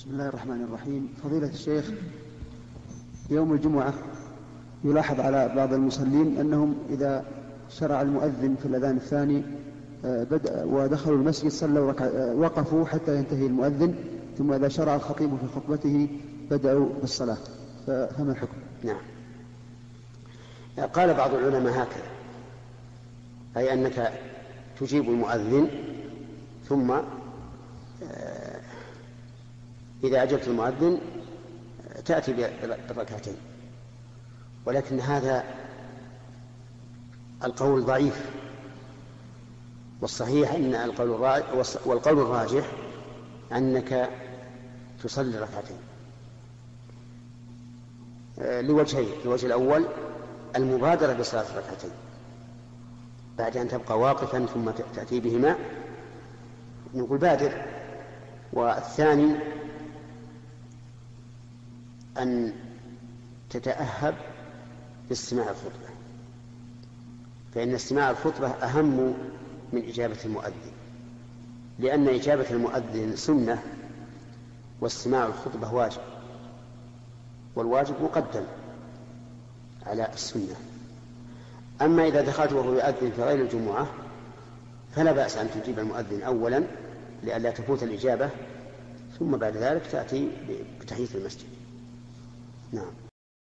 بسم الله الرحمن الرحيم. فضيلة الشيخ، يوم الجمعة يلاحظ على بعض المصلين أنهم إذا شرع المؤذن في الأذان الثاني بدأ ودخلوا المسجد صلوا وقفوا حتى ينتهي المؤذن، ثم إذا شرع الخطيب في خطبته بدأوا بالصلاة، فما الحكم؟ نعم، قال بعض العلماء هكذا، أي أنك تجيب المؤذن ثم إذا أجبت المؤذن تأتي بالركعتين، ولكن هذا القول ضعيف، والصحيح أن والقول الراجح أنك تصلي ركعتين لوجهين. الوجه الأول المبادرة بصلاة ركعتين بعد أن تبقى واقفا ثم تأتي بهما، نقول بادر. والثاني أن تتأهب باستماع الخطبة، فإن استماع الخطبة أهم من إجابة المؤذن، لأن إجابة المؤذن سنة واستماع الخطبة واجب، والواجب مقدم على السنة. أما إذا دخلت وهو يؤذن في غير الجمعة فلا بأس أن تجيب المؤذن أولا لئلا تفوت الإجابة، ثم بعد ذلك تأتي بتحية المسجد. نعم.